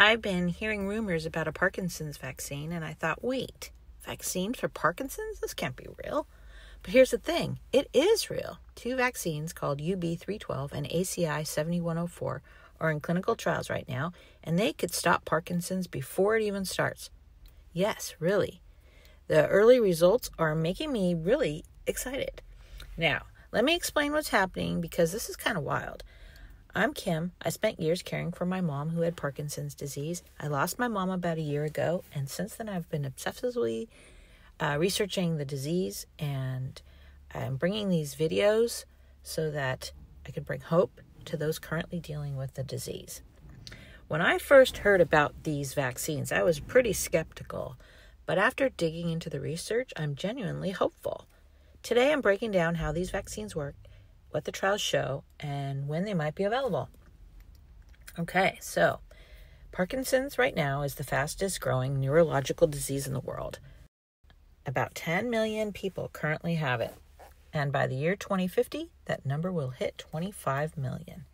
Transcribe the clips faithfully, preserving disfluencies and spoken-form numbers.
I've been hearing rumors about a Parkinson's vaccine, and I thought, wait, vaccines for Parkinson's? This can't be real. But here's the thing. It is real. Two vaccines called U B three twelve and A C I seventy-one oh four are in clinical trials right now, and they could stop Parkinson's before it even starts. Yes, really. The early results are making me really excited. Now, let me explain what's happening, because this is kind of wild. I'm Kim. I spent years caring for my mom who had Parkinson's disease. I lost my mom about a year ago, and since then I've been obsessively uh, researching the disease, and I'm bringing these videos so that I can bring hope to those currently dealing with the disease. When I first heard about these vaccines, I was pretty skeptical, but after digging into the research, I'm genuinely hopeful. Today I'm breaking down how these vaccines work, what the trials show, and when they might be available. Okay, so Parkinson's right now is the fastest growing neurological disease in the world. About ten million people currently have it, and by the year twenty fifty, that number will hit twenty-five million.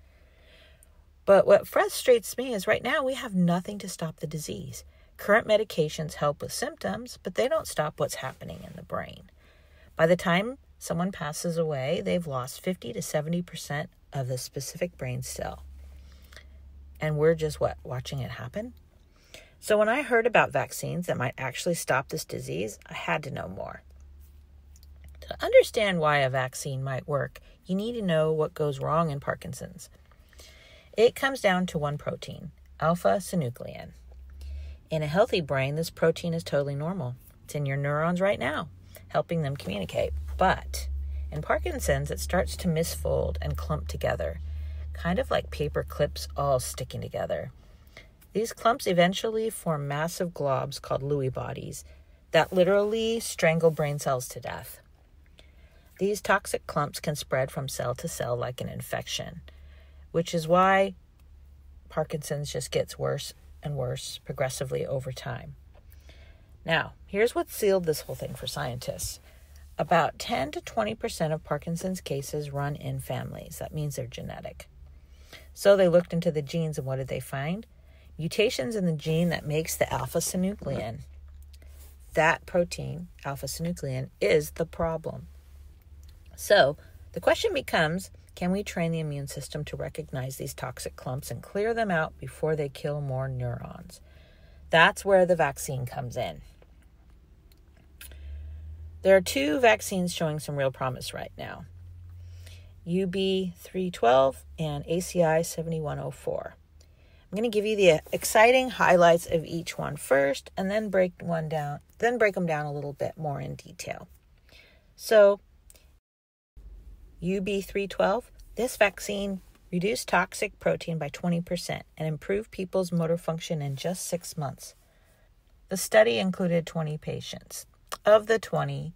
But what frustrates me is right now we have nothing to stop the disease. Current medications help with symptoms, but they don't stop what's happening in the brain. By the time someone passes away, they've lost fifty to seventy percent of the specific brain cell. And we're just, what, watching it happen? So when I heard about vaccines that might actually stop this disease, I had to know more. To understand why a vaccine might work, you need to know what goes wrong in Parkinson's. It comes down to one protein, alpha-synuclein. In a healthy brain, this protein is totally normal. It's in your neurons right now, helping them communicate. But in Parkinson's, it starts to misfold and clump together, kind of like paper clips all sticking together. These clumps eventually form massive globs called Lewy bodies that literally strangle brain cells to death. These toxic clumps can spread from cell to cell like an infection, which is why Parkinson's just gets worse and worse progressively over time. Now, here's what sealed this whole thing for scientists. About ten to twenty percent of Parkinson's cases run in families. That means they're genetic. So they looked into the genes, and what did they find? Mutations in the gene that makes the alpha-synuclein. That protein, alpha-synuclein, is the problem. So the question becomes, can we train the immune system to recognize these toxic clumps and clear them out before they kill more neurons? That's where the vaccine comes in. There are two vaccines showing some real promise right now, U B three twelve and A C I seventy-one oh four. I'm going to give you the exciting highlights of each one first, and then break one down, then break them down a little bit more in detail. So, U B three twelve, this vaccine reduced toxic protein by twenty percent and improved people's motor function in just six months. The study included twenty patients. Of the twenty,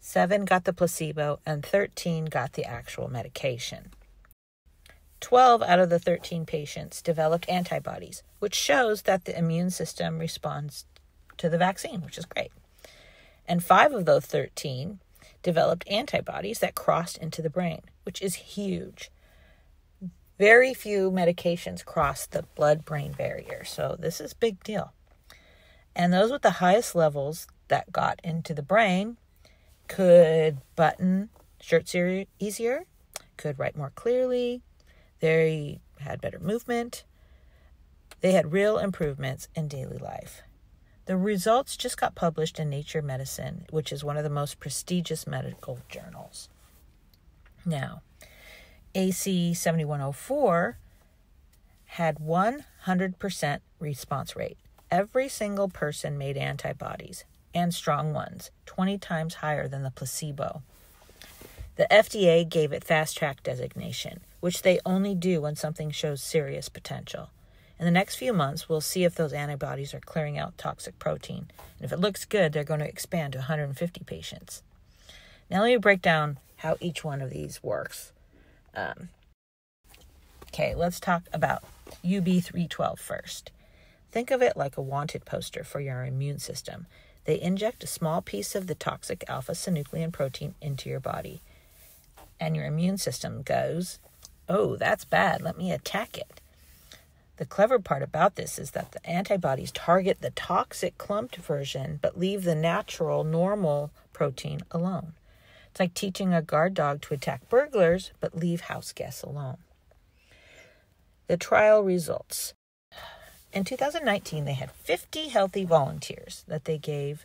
seven got the placebo and thirteen got the actual medication. twelve out of the thirteen patients developed antibodies, which shows that the immune system responds to the vaccine, which is great. And five of those thirteen developed antibodies that crossed into the brain, which is huge. Very few medications cross the blood-brain barrier, so this is a big deal. And those with the highest levels that got into the brain could button shirts easier, could write more clearly, they had better movement, they had real improvements in daily life. The results just got published in Nature Medicine, which is one of the most prestigious medical journals. Now, A C seventy-one oh four had one hundred percent response rate. Every single person made antibodies, and strong ones, twenty times higher than the placebo. The F D A gave it fast track designation, which they only do when something shows serious potential. In the next few months, we'll see if those antibodies are clearing out toxic protein. And if it looks good, they're going to expand to one hundred fifty patients. Now let me break down how each one of these works. Um, okay, let's talk about U B three twelve first. Think of it like a wanted poster for your immune system. They inject a small piece of the toxic alpha-synuclein protein into your body. And your immune system goes, oh, that's bad, let me attack it. The clever part about this is that the antibodies target the toxic clumped version but leave the natural, normal protein alone. It's like teaching a guard dog to attack burglars but leave house guests alone. The trial results. In two thousand nineteen, they had fifty healthy volunteers that they gave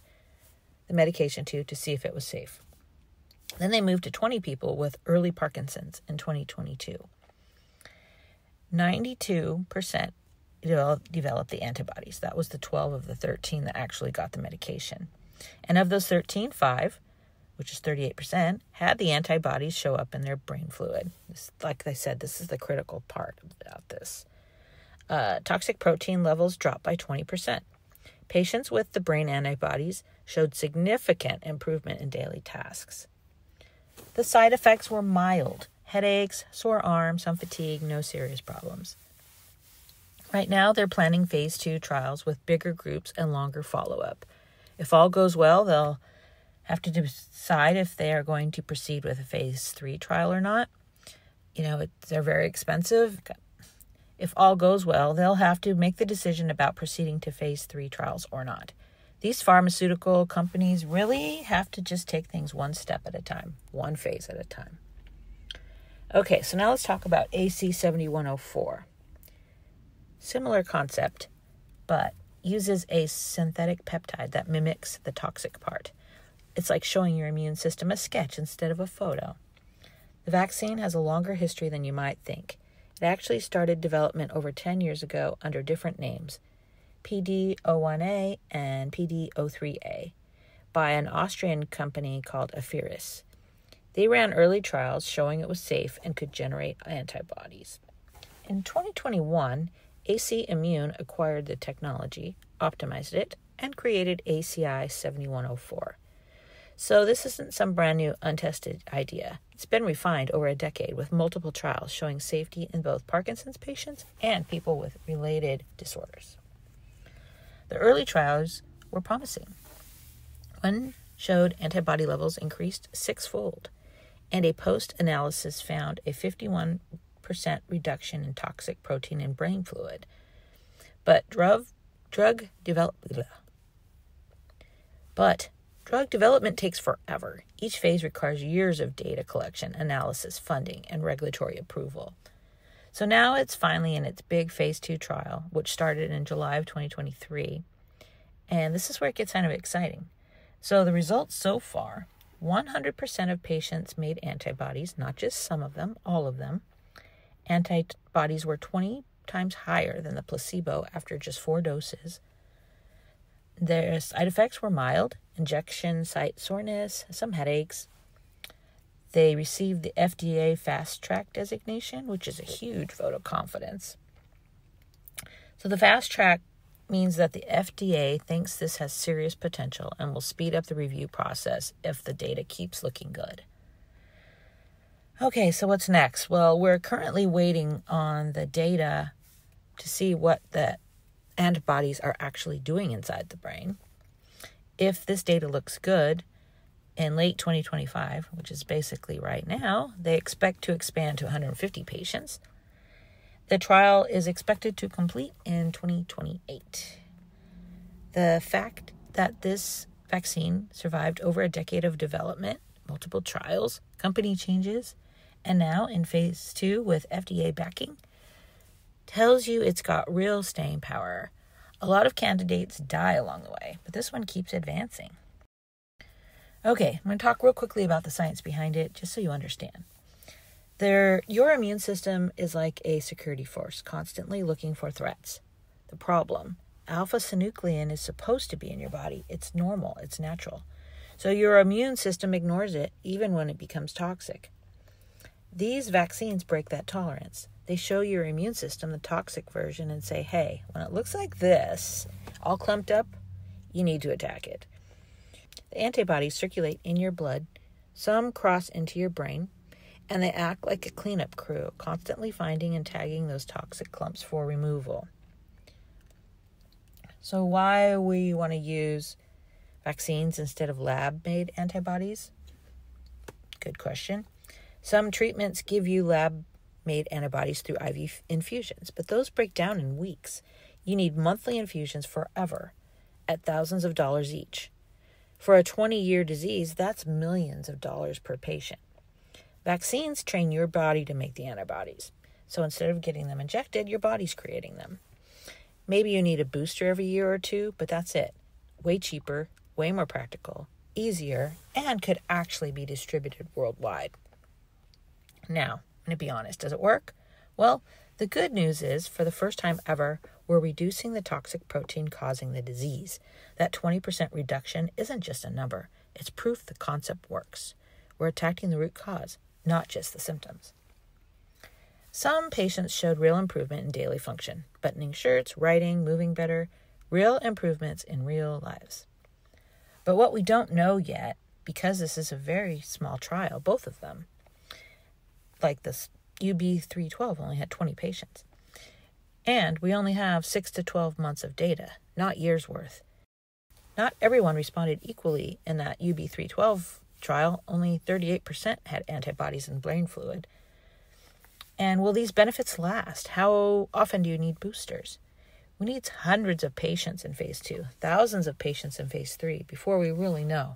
the medication to to see if it was safe. Then they moved to twenty people with early Parkinson's in twenty twenty-two. ninety-two percent developed the antibodies. That was the twelve of the thirteen that actually got the medication. And of those thirteen, five, which is thirty-eight percent, had the antibodies show up in their brain fluid. It's like I said, this is the critical part about this. Uh, toxic protein levels dropped by twenty percent. Patients with the brain antibodies showed significant improvement in daily tasks. The side effects were mild. Headaches, sore arm, some fatigue, no serious problems. Right now, they're planning phase two trials with bigger groups and longer follow-up. If all goes well, they'll have to decide if they are going to proceed with a phase three trial or not. You know, it, they're very expensive. If all goes well, they'll have to make the decision about proceeding to phase three trials or not. These pharmaceutical companies really have to just take things one step at a time, one phase at a time. Okay, so now let's talk about A C seventy-one oh four. Similar concept, but uses a synthetic peptide that mimics the toxic part. It's like showing your immune system a sketch instead of a photo. The vaccine has a longer history than you might think. It actually started development over ten years ago under different names, P D oh one A and P D oh three A, by an Austrian company called Afiris. They ran early trials showing it was safe and could generate antibodies. In twenty twenty-one, A C Immune acquired the technology, optimized it, and created A C I seventy-one oh four. So this isn't some brand new, untested idea. It's been refined over a decade with multiple trials showing safety in both Parkinson's patients and people with related disorders. The early trials were promising. One showed antibody levels increased sixfold. And a post-analysis found a fifty-one percent reduction in toxic protein in brain fluid. But drug, drug develop, but drug development takes forever. Each phase requires years of data collection, analysis, funding, and regulatory approval. So now it's finally in its big phase two trial, which started in July of twenty twenty-three. And this is where it gets kind of exciting. So the results so far, one hundred percent of patients made antibodies, not just some of them, all of them. Antibodies were twenty times higher than the placebo after just four doses. Their side effects were mild, injection site soreness, some headaches. They received the F D A Fast Track designation, which is a huge vote of confidence. So the Fast Track means that the F D A thinks this has serious potential and will speed up the review process if the data keeps looking good. Okay, so what's next? Well, we're currently waiting on the data to see what the antibodies are actually doing inside the brain. If this data looks good, in late twenty twenty-five, which is basically right now, they expect to expand to one hundred fifty patients. The trial is expected to complete in twenty twenty-eight. The fact that this vaccine survived over a decade of development, multiple trials, company changes, and now in phase two with F D A backing, tells you it's got real staying power. A lot of candidates die along the way, but this one keeps advancing. Okay, I'm going to talk real quickly about the science behind it, just so you understand. There, your immune system is like a security force, constantly looking for threats. The problem, alpha-synuclein is supposed to be in your body. It's normal. It's natural. So your immune system ignores it, even when it becomes toxic. These vaccines break that tolerance. They show your immune system the toxic version and say, hey, when it looks like this, all clumped up, you need to attack it. The antibodies circulate in your blood. Some cross into your brain. And they act like a cleanup crew, constantly finding and tagging those toxic clumps for removal. So why we want to use vaccines instead of lab-made antibodies? Good question. Some treatments give you lab made antibodies through I V infusions, but those break down in weeks. You need monthly infusions forever at thousands of dollars each. For a twenty-year disease, that's millions of dollars per patient. Vaccines train your body to make the antibodies. So instead of getting them injected, your body's creating them. Maybe you need a booster every year or two, but that's it. Way cheaper, way more practical, easier, and could actually be distributed worldwide. Now, I'm going to be honest, does it work? Well, the good news is, for the first time ever, we're reducing the toxic protein causing the disease. That twenty percent reduction isn't just a number. It's proof the concept works. We're attacking the root cause, not just the symptoms. Some patients showed real improvement in daily function, buttoning shirts, writing, moving better, real improvements in real lives. But what we don't know yet, because this is a very small trial, both of them, like this U B three twelve only had twenty patients, and we only have six to twelve months of data, not years worth. Not everyone responded equally in that U B three twelve trial. Only thirty-eight percent had antibodies and brain fluid. And will these benefits last? How often do you need boosters? We need hundreds of patients in phase two, thousands of patients in phase three before we really know.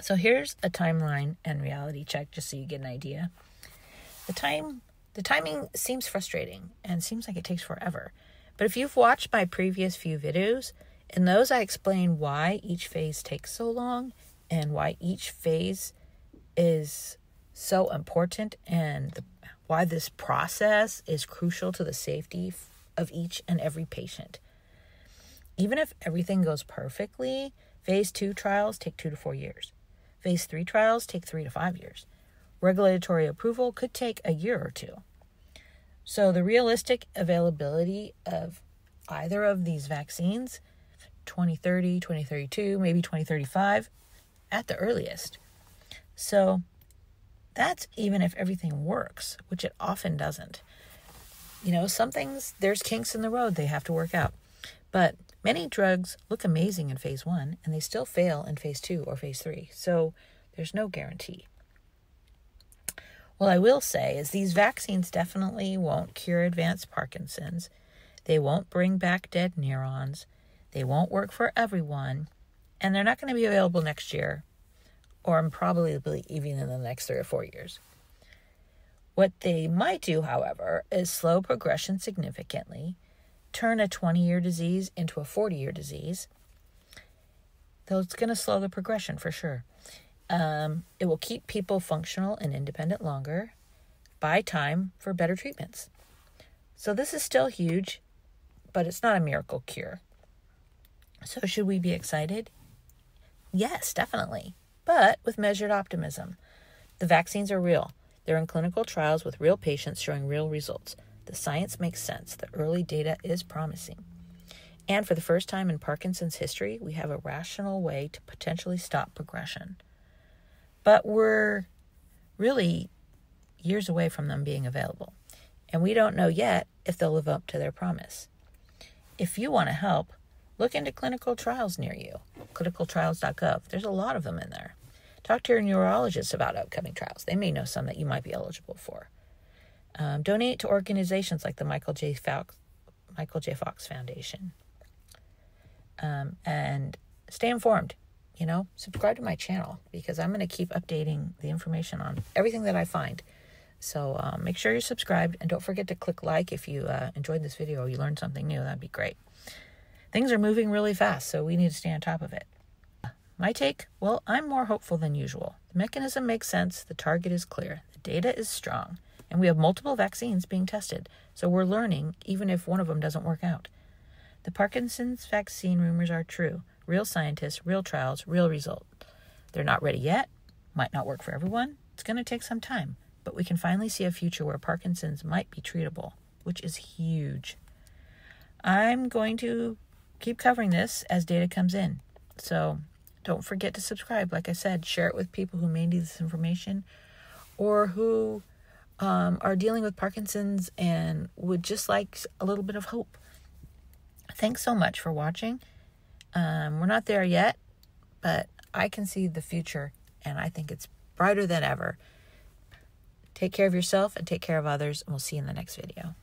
So here's a timeline and reality check just so you get an idea. The time, the timing seems frustrating and seems like it takes forever. But if you've watched my previous few videos, in those I explain why each phase takes so long and why each phase is so important and the, why this process is crucial to the safety of each and every patient. Even if everything goes perfectly, phase two trials take two to four years. Phase three trials take three to five years. Regulatory approval could take a year or two. So the realistic availability of either of these vaccines, twenty thirty, twenty thirty-two, maybe twenty thirty-five, at the earliest. So that's even if everything works, which it often doesn't. You know, some things, there's kinks in the road they have to work out. But many drugs look amazing in phase one, and they still fail in phase two or phase three. So there's no guarantee. What I will say is these vaccines definitely won't cure advanced Parkinson's. They won't bring back dead neurons. They won't work for everyone. And they're not going to be available next year, or probably even in the next three or four years. What they might do, however, is slow progression significantly, turn a twenty-year disease into a forty-year disease. Though it's going to slow the progression for sure. Um, it will keep people functional and independent longer, buy time for better treatments. So this is still huge, but it's not a miracle cure. So should we be excited? Yes, definitely, but with measured optimism. The vaccines are real. They're in clinical trials with real patients showing real results. The science makes sense. The early data is promising. And for the first time in Parkinson's history, we have a rational way to potentially stop progression. But we're really years away from them being available. And we don't know yet if they'll live up to their promise. If you want to help, look into clinical trials near you. clinical trials dot gov. There's a lot of them in there. Talk to your neurologist about upcoming trials. They may know some that you might be eligible for. Um, donate to organizations like the Michael J. Fox, Michael J. Fox Foundation. Um, and stay informed. You know, subscribe to my channel because I'm going to keep updating the information on everything that I find. So um, make sure you're subscribed and don't forget to click like if you uh, enjoyed this video or you learned something new. That'd be great. Things are moving really fast, so we need to stay on top of it. My take? Well, I'm more hopeful than usual. The mechanism makes sense. The target is clear. The data is strong. And we have multiple vaccines being tested. So we're learning even if one of them doesn't work out. The Parkinson's vaccine rumors are true. Real scientists, real trials, real result. They're not ready yet. Might not work for everyone. It's going to take some time. But we can finally see a future where Parkinson's might be treatable, which is huge. I'm going to keep covering this as data comes in. So don't forget to subscribe. Like I said, share it with people who may need this information or who um, are dealing with Parkinson's and would just like a little bit of hope. Thanks so much for watching. Um, we're not there yet, but I can see the future and I think it's brighter than ever. Take care of yourself and take care of others, and we'll see you in the next video.